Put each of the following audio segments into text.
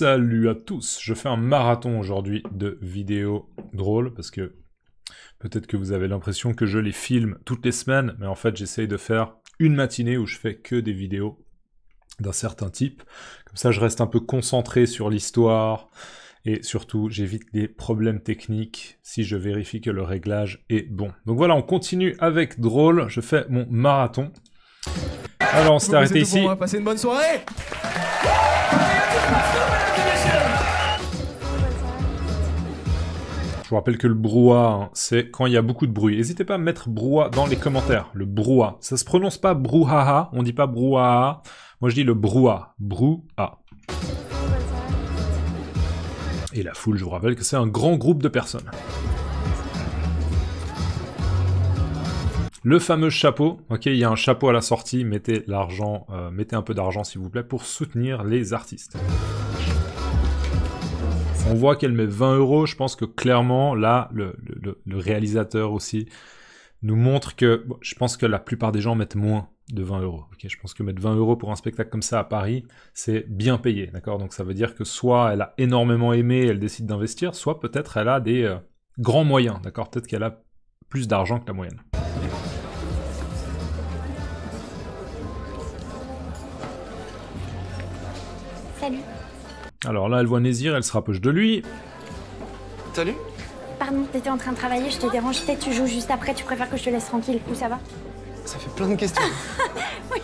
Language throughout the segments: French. Salut à tous, je fais un marathon aujourd'hui de vidéos drôles parce que peut-être que vous avez l'impression que je les filme toutes les semaines, mais en fait j'essaye de faire une matinée où je fais que des vidéos d'un certain type. Comme ça je reste un peu concentré sur l'histoire et surtout j'évite les problèmes techniques si je vérifie que le réglage est bon. Donc voilà, on continue avec drôle, je fais mon marathon. Alors on s'est arrêté ici. Passez une bonne soirée. Je vous rappelle que le brouhaha, hein, c'est quand il y a beaucoup de bruit. N'hésitez pas à mettre brouhaha dans les commentaires. Le brouhaha. Ça se prononce pas brouhaha. On dit pas brouhaha. Moi, je dis le brouhaha. Brouhaha. Et la foule, je vous rappelle que c'est un grand groupe de personnes. Le fameux chapeau. Ok, il y a un chapeau à la sortie. Mettez l'argent, mettez un peu d'argent, s'il vous plaît, pour soutenir les artistes. On voit qu'elle met 20 euros. Je pense que clairement, là, le réalisateur aussi nous montre que... Bon, je pense que la plupart des gens mettent moins de 20 euros. Okay, je pense que mettre 20 euros pour un spectacle comme ça à Paris, c'est bien payé. D'accord? Donc ça veut dire que soit elle a énormément aimé, elle décide d'investir, soit peut-être elle a des grands moyens. D'accord? Peut-être qu'elle a plus d'argent que la moyenne. Salut. Alors là, elle voit Nezir, elle se rapproche de lui. Salut. Pardon, t'étais en train de travailler, je te dérange. Peut-être tu joues juste après, tu préfères que je te laisse tranquille. Où ça va? Ça fait plein de questions. Oui,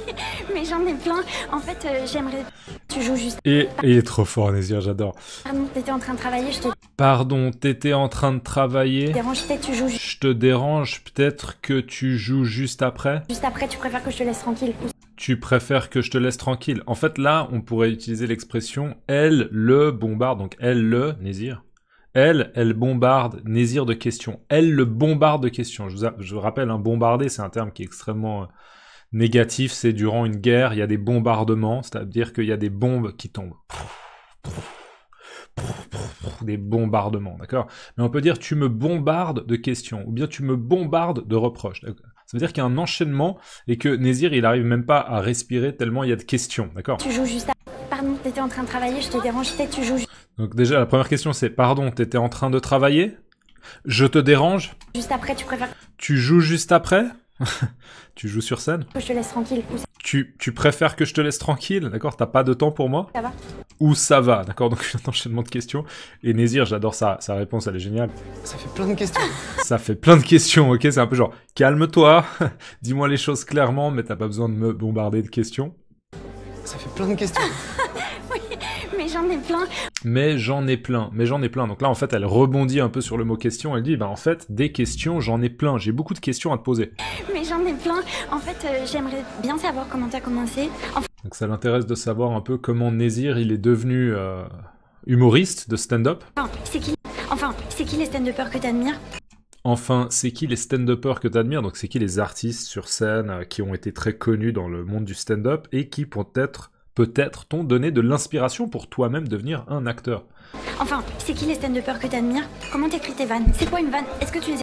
mais j'en ai plein. En fait, j'aimerais... Tu joues juste... Et trop fort, Nezir, j'adore. Pardon, t'étais en train de travailler, je te... Pardon, t'étais en train de travailler... Je te dérange, peut-être tu joues juste... Je te dérange, peut-être que tu joues juste après... Juste après, tu préfères que je te laisse tranquille. Tu préfères que je te laisse tranquille. En fait, là, on pourrait utiliser l'expression « elle le bombarde ». Donc, elle le, Nezir. Elle bombarde Nezir de questions. Elle le bombarde de questions. Je vous rappelle, hein, bombarder, c'est un terme qui est extrêmement négatif. C'est durant une guerre, il y a des bombardements. C'est-à-dire qu'il y a des bombes qui tombent. Des bombardements, d'accord? Mais on peut dire « tu me bombardes de questions » ou bien « tu me bombardes de reproches ». Ça veut dire qu'il y a un enchaînement et que Nezir, il n'arrive même pas à respirer tellement il y a de questions, d'accord? Tu joues juste à... Pardon, t'étais en train de travailler, je te dérange, peut-être tu joues... Donc déjà, la première question, c'est « Pardon, t'étais en train de travailler? Je te dérange? » Juste après, tu préfères... Tu joues juste après? Tu joues sur scène? Je te laisse tranquille. Tu préfères que je te laisse tranquille, d'accord? T'as pas de temps pour moi? Ça va? Ou ça va, d'accord? Donc un enchaînement de questions. Et Nezir, j'adore sa réponse, elle est géniale. Ça fait plein de questions. Ça fait plein de questions, ok? C'est un peu genre, calme-toi, dis-moi les choses clairement, mais t'as pas besoin de me bombarder de questions. Ça fait plein de questions. Oui, mais j'en ai plein. Mais j'en ai plein, mais j'en ai plein. Donc là, en fait, elle rebondit un peu sur le mot question. Elle dit, bah en fait, des questions, j'en ai plein. J'ai beaucoup de questions à te poser. Mais j'en ai plein. En fait, j'aimerais bien savoir comment t'as commencé. En fait... Donc ça l'intéresse de savoir un peu comment Nezir, il est devenu humoriste de stand-up. Enfin, c'est qui les stand-uppers que t'admires? Enfin, c'est qui les stand-uppers que tu admires? Donc, c'est qui les artistes sur scène qui ont été très connus dans le monde du stand-up et qui peut-être t'ont donné de l'inspiration pour toi-même devenir un acteur? Enfin, c'est qui les stand-uppers que tu admires? Comment t'écris tes vannes? C'est quoi une vanne? Est-ce que tu les...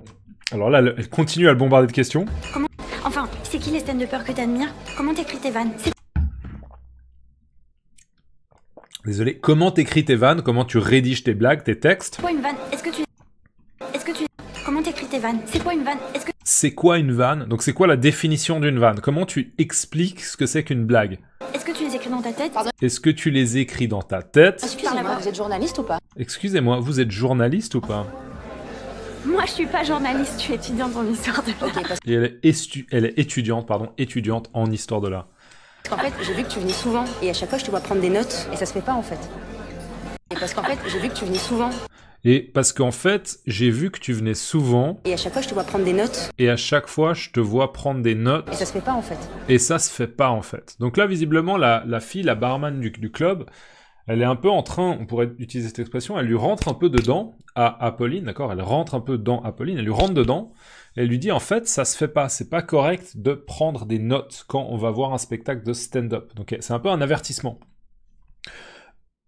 Alors là, elle continue à le bombarder de questions. Comment... Enfin, c'est qui les stand-uppers que tu admires? Comment t'écris tes vannes? Désolé, comment t'écris tes vannes? Comment tu rédiges tes blagues, tes textes? C'est quoi une vanne? Est-ce que tu... Comment t'écris tes vannes? C'est quoi une vanne? C'est quoi une vanne? Donc c'est quoi la définition d'une vanne? Comment tu expliques ce que c'est qu'une blague? Est-ce que tu les écris dans ta tête? Est-ce que tu les écris dans ta tête? Excusez-moi, vous êtes journaliste ou pas? Excusez-moi, vous êtes journaliste ou pas? Moi je suis pas journaliste, je suis étudiante en histoire de l'art. Okay, parce... Et elle est étudiante, pardon, étudiante en histoire de l'art. En fait, j'ai vu que tu venais souvent et à chaque fois je te vois prendre des notes et ça se fait pas en fait. Et parce qu'en fait, j'ai vu que tu venais souvent. Et parce qu'en fait, j'ai vu que tu venais souvent. Et à chaque fois, je te vois prendre des notes. Et à chaque fois, je te vois prendre des notes. Et ça se fait pas en fait. Et ça se fait pas en fait. Donc là, visiblement, la fille, la barman du club, elle est un peu en train, on pourrait utiliser cette expression, elle lui rentre un peu dedans à Apolline, d'accord? Elle rentre un peu dans Apolline, elle lui rentre dedans. Et elle lui dit, en fait, ça se fait pas. C'est pas correct de prendre des notes quand on va voir un spectacle de stand-up. Donc c'est un peu un avertissement.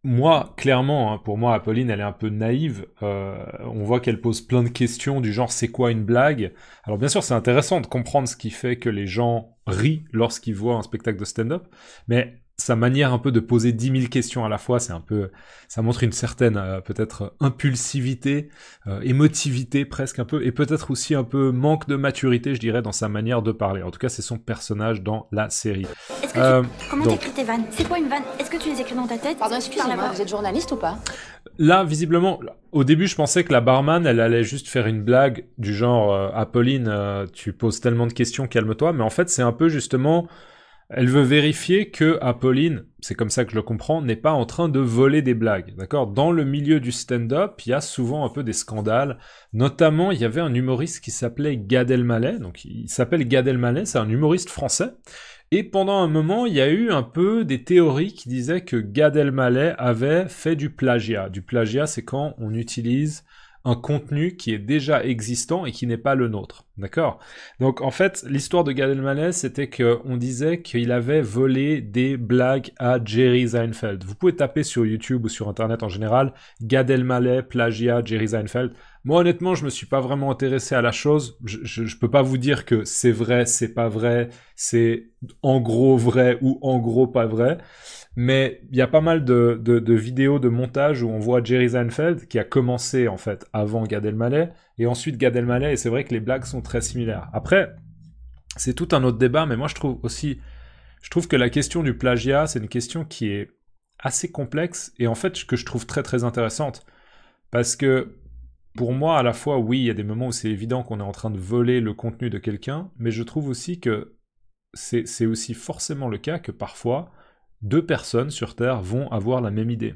Moi, clairement, hein, pour moi, Apolline, elle est un peu naïve. On voit qu'elle pose plein de questions du genre « c'est quoi une blague ?» Alors bien sûr, c'est intéressant de comprendre ce qui fait que les gens rient lorsqu'ils voient un spectacle de stand-up, mais sa manière un peu de poser 10 000 questions à la fois, c'est un peu, ça montre une certaine peut-être impulsivité, émotivité presque un peu, et peut-être aussi un peu manque de maturité, je dirais, dans sa manière de parler. En tout cas, c'est son personnage dans la série. Comment t'écris tes vannes? C'est quoi une vanne? Est-ce que tu les écris dans ta tête? Pardon, excusez-moi, vous êtes journaliste ou pas? Là, visiblement, au début, je pensais que la barman, elle allait juste faire une blague du genre Apolline, tu poses tellement de questions, calme-toi. Mais en fait, c'est un peu justement... Elle veut vérifier que Apolline, c'est comme ça que je le comprends, n'est pas en train de voler des blagues, d'accord? Dans le milieu du stand-up, il y a souvent un peu des scandales. Notamment, il y avait un humoriste qui s'appelait Gad Elmaleh. Donc, il s'appelle Gad Elmaleh, c'est un humoriste français. Et pendant un moment, il y a eu un peu des théories qui disaient que Gad Elmaleh avait fait du plagiat. Du plagiat, c'est quand on utilise un contenu qui est déjà existant et qui n'est pas le nôtre, d'accord? Donc en fait, l'histoire de Gad Elmaleh, c'était qu'on disait qu'il avait volé des blagues à Jerry Seinfeld. Vous pouvez taper sur YouTube ou sur Internet en général, Gad Elmaleh, plagiat, Jerry Seinfeld. Moi honnêtement, je me suis pas vraiment intéressé à la chose, je peux pas vous dire que c'est vrai, c'est pas vrai, c'est en gros vrai ou en gros pas vrai. Mais il y a pas mal de vidéos de montage où on voit Jerry Seinfeld qui a commencé en fait avant Gad Elmaleh et ensuite Gad Elmaleh, et c'est vrai que les blagues sont très similaires. Après, c'est tout un autre débat, mais moi je trouve aussi, je trouve que la question du plagiat, c'est une question qui est assez complexe et en fait que je trouve très très intéressante, parce que pour moi à la fois, oui, il y a des moments où c'est évident qu'on est en train de voler le contenu de quelqu'un, mais je trouve aussi que c'est aussi forcément le cas que parfois deux personnes sur Terre vont avoir la même idée.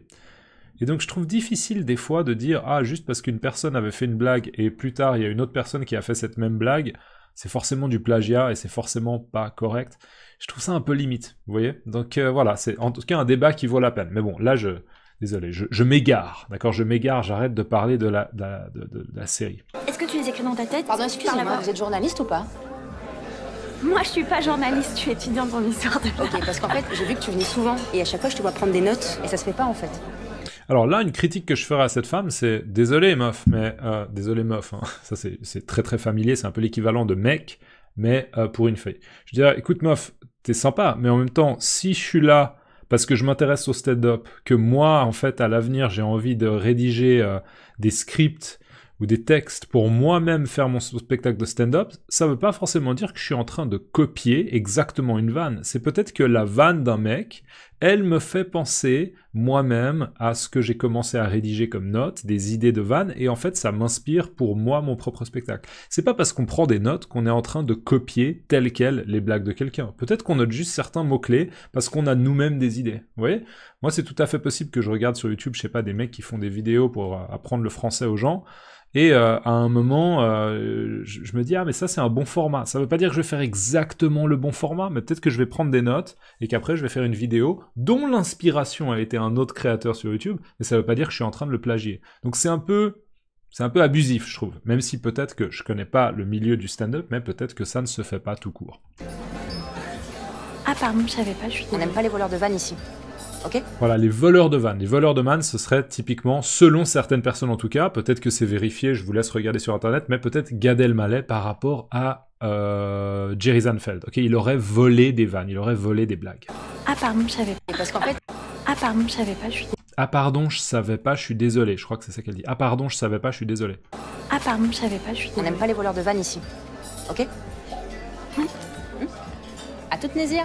Et donc je trouve difficile des fois de dire « Ah, juste parce qu'une personne avait fait une blague et plus tard il y a une autre personne qui a fait cette même blague, c'est forcément du plagiat et c'est forcément pas correct. » Je trouve ça un peu limite, vous voyez? Donc voilà, c'est en tout cas un débat qui vaut la peine. Mais bon, là je... Désolé, je m'égare, d'accord? Je m'égare, j'arrête de parler de la série. Est-ce que tu les écris dans ta tête? Pardon, excusez-moi, vous êtes journaliste ou pas? Moi, je suis pas journaliste, je suis étudiante en histoire de l'art. Ok, parce qu'en fait, j'ai vu que tu venais souvent, et à chaque fois, je te vois prendre des notes, et ça se fait pas, en fait. Alors là, une critique que je ferai à cette femme, c'est « Désolé, meuf, mais... désolé, meuf, hein. » Ça, c'est très, très familier, c'est un peu l'équivalent de « mec », mais pour une feuille. Je dirais « Écoute, meuf, t'es sympa, mais en même temps, si je suis là parce que je m'intéresse au stand-up, que moi, en fait, à l'avenir, j'ai envie de rédiger des scripts ou des textes pour moi-même faire mon spectacle de stand-up, ça veut pas forcément dire que je suis en train de copier exactement une vanne. C'est peut-être que la vanne d'un mec, elle me fait penser moi-même à ce que j'ai commencé à rédiger comme notes, des idées de vannes, et en fait ça m'inspire pour moi mon propre spectacle. C'est pas parce qu'on prend des notes qu'on est en train de copier telles quelles les blagues de quelqu'un. Peut-être qu'on note juste certains mots-clés parce qu'on a nous-mêmes des idées, vous voyez? Moi c'est tout à fait possible que je regarde sur YouTube, je sais pas, des mecs qui font des vidéos pour apprendre le français aux gens, et à un moment, je me dis « Ah, mais ça, c'est un bon format. » Ça ne veut pas dire que je vais faire exactement le bon format, mais peut-être que je vais prendre des notes et qu'après, je vais faire une vidéo dont l'inspiration a été un autre créateur sur YouTube, mais ça ne veut pas dire que je suis en train de le plagier. Donc, c'est un peu abusif, je trouve, même si peut-être que je ne connais pas le milieu du stand-up, mais peut-être que ça ne se fait pas tout court. Ah, pardon, je ne savais pas. On n'aime pas les voleurs de vannes ici. Okay. Voilà, les voleurs de vannes. Les voleurs de vannes, ce serait typiquement, selon certaines personnes en tout cas, peut-être que c'est vérifié, je vous laisse regarder sur Internet, mais peut-être Gad Elmaleh par rapport à Jerry Seinfeld. Okay, il aurait volé des vannes, il aurait volé des blagues. Ah pardon, je savais pas. Parce qu'en fait... Ah pardon, je savais pas, je suis... Ah pardon, je savais pas, je suis désolé. Je crois que c'est ça qu'elle dit. Ah pardon, je savais pas, je suis désolé. Ah pardon, je savais pas, je suis désolé. On n'aime pas les voleurs de vannes ici. Ok. Mmh. Mmh. À toute Nezir.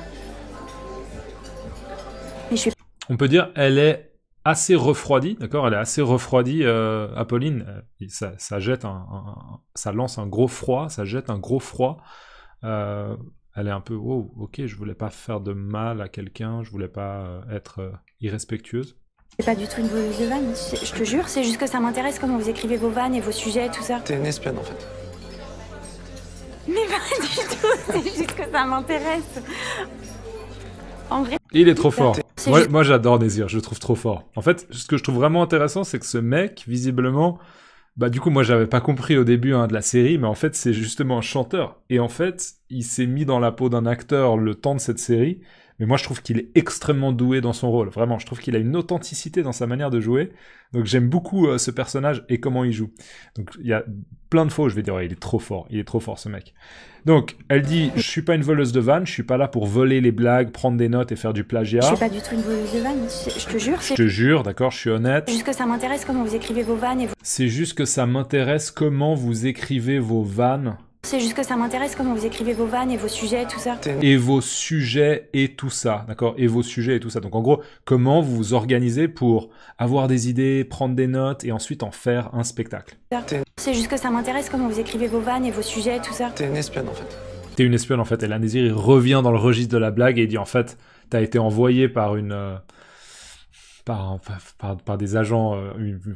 Mais je suis... On peut dire elle est assez refroidie, d'accord? Elle est assez refroidie, Apolline. Ça lance un gros froid, ça jette un gros froid. Elle est un peu, oh, ok, je voulais pas faire de mal à quelqu'un, je voulais pas être irrespectueuse. C'est pas du tout une voleuse de vannes, je te jure, c'est juste que ça m'intéresse comment vous écrivez vos vannes et vos sujets et tout ça. T'es une espionne en fait. Mais pas du tout, c'est juste que ça m'intéresse. En vrai... Il est trop fort. Moi j'adore Nezir, je le trouve trop fort. En fait, ce que je trouve vraiment intéressant, c'est que ce mec, visiblement, bah du coup, moi j'avais pas compris au début hein, de la série, mais en fait c'est justement un chanteur. Et en fait, il s'est mis dans la peau d'un acteur le temps de cette série, Mais moi, je trouve qu'il est extrêmement doué dans son rôle. Vraiment, je trouve qu'il a une authenticité dans sa manière de jouer. Donc, j'aime beaucoup ce personnage et comment il joue. Donc, il y a plein de fois où je vais dire, oh, il est trop fort. Il est trop fort, ce mec. Donc, elle dit, je suis pas une voleuse de vannes. Je suis pas là pour voler les blagues, prendre des notes et faire du plagiat. Je suis pas du tout une voleuse de vannes. Je te jure. Je te jure, d'accord, je suis honnête. Juste que ça m'intéresse comment vous écrivez vos vannes. C'est juste que ça m'intéresse comment vous écrivez vos vannes. C'est juste que ça m'intéresse comment vous écrivez vos vannes et vos sujets et tout ça. Et vos sujets et tout ça, d'accord? Et vos sujets et tout ça. Donc en gros, comment vous vous organisez pour avoir des idées, prendre des notes et ensuite en faire un spectacle. C'est juste que ça m'intéresse comment vous écrivez vos vannes et vos sujets et tout ça. T'es une espionne en fait. T'es une espionne en fait. Et là, Nezir, il revient dans le registre de la blague et il dit en fait, t'as été envoyé par une... Par des agents...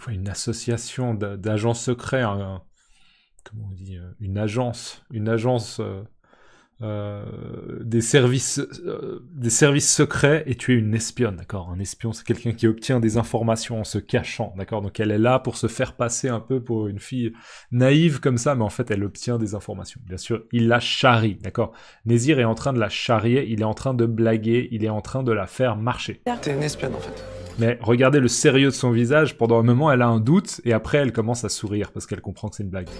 Une association d'agents secrets... Comment on dit, une agence des services secrets, et tu es une espionne, d'accord? Un espion, c'est quelqu'un qui obtient des informations en se cachant, d'accord? Donc elle est là pour se faire passer un peu pour une fille naïve comme ça, mais en fait elle obtient des informations. Bien sûr, il la charrie, d'accord? Nezir est en train de la charrier, il est en train de blaguer, il est en train de la faire marcher. T'es une espionne en fait. Mais regardez le sérieux de son visage, pendant un moment elle a un doute, et après elle commence à sourire, parce qu'elle comprend que c'est une blague.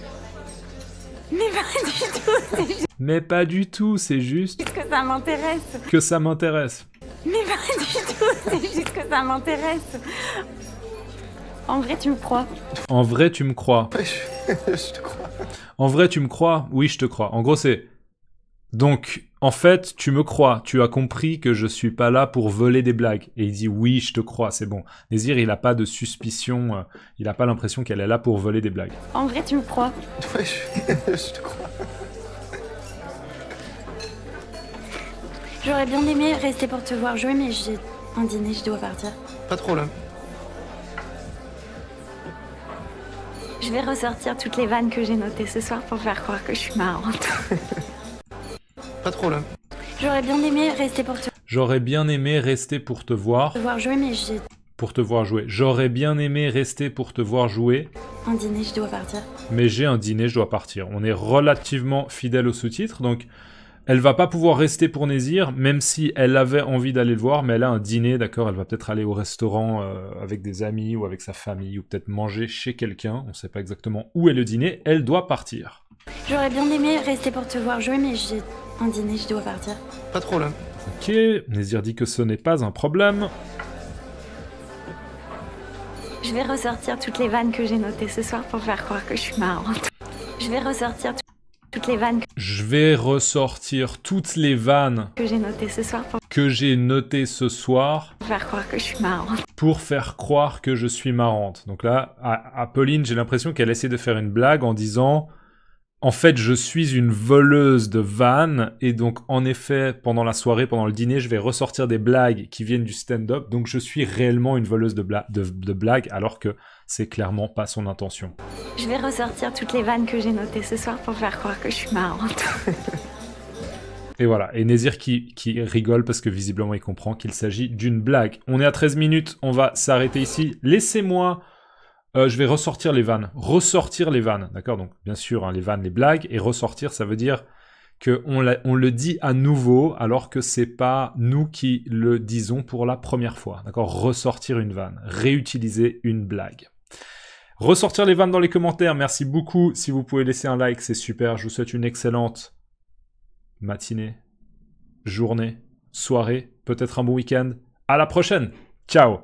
Mais pas du tout, juste... Mais pas du tout, c'est juste... Que ça m'intéresse. Que ça m'intéresse. Mais pas du tout, c'est juste que ça m'intéresse. En vrai, tu me crois. En vrai, tu me crois. Je te crois. En vrai, tu me crois. Oui, je te crois. En gros, c'est... Donc, en fait, tu me crois. Tu as compris que je suis pas là pour voler des blagues. Et il dit, oui, je te crois, c'est bon. Nezir, il a pas de suspicion. Il a pas l'impression qu'elle est là pour voler des blagues. En vrai, tu me crois. Ouais, je te crois. J'aurais bien aimé rester pour te voir jouer, mais j'ai un dîner, je dois partir. Pas trop, là. Je vais ressortir toutes les vannes que j'ai notées ce soir pour faire croire que je suis marrante. Pas trop là. J'aurais bien aimé rester pour te... J'aurais bien aimé rester pour te voir... Te voir jouer, mais j'ai... Pour te voir jouer. J'aurais bien aimé rester pour te voir jouer... Un dîner, je dois partir. Mais j'ai un dîner, je dois partir. On est relativement fidèle au sous-titre, donc... Elle va pas pouvoir rester pour Nezir, même si elle avait envie d'aller le voir, mais elle a un dîner, d'accord, elle va peut-être aller au restaurant avec des amis ou avec sa famille, ou peut-être manger chez quelqu'un, on sait pas exactement où est le dîner, elle doit partir. J'aurais bien aimé rester pour te voir jouer, mais j'ai un dîner, je dois partir. Pas trop là. Ok, Nezir dit que ce n'est pas un problème. Je vais ressortir toutes les vannes que j'ai notées ce soir pour faire croire que je suis marrante. Je vais ressortir... Toutes les vannes. Je vais ressortir toutes les vannes que j'ai notées ce soir. Que j'ai notées ce soir. Pour faire croire que je suis marrante. Pour faire croire que je suis marrante. Donc là, Apolline, j'ai l'impression qu'elle essaie de faire une blague en disant « En fait, je suis une voleuse de vannes. Et donc, en effet, pendant la soirée, pendant le dîner, je vais ressortir des blagues qui viennent du stand-up. Donc, je suis réellement une voleuse de blagues alors que... » C'est clairement pas son intention. Je vais ressortir toutes les vannes que j'ai notées ce soir pour faire croire que je suis marrante. Et voilà, et Nezir qui rigole parce que visiblement il comprend qu'il s'agit d'une blague. On est à 13 minutes, on va s'arrêter ici. Laissez-moi, je vais ressortir les vannes. Ressortir les vannes, d'accord? Donc bien sûr, hein, les vannes, les blagues, et ressortir, ça veut dire qu'on le dit à nouveau alors que c'est pas nous qui le disons pour la première fois, d'accord? Ressortir une vanne, réutiliser une blague. Ressortir les vannes dans les commentaires, merci beaucoup. Si vous pouvez laisser un like, c'est super. Je vous souhaite une excellente matinée, journée, soirée, peut-être un bon week-end. À la prochaine. Ciao.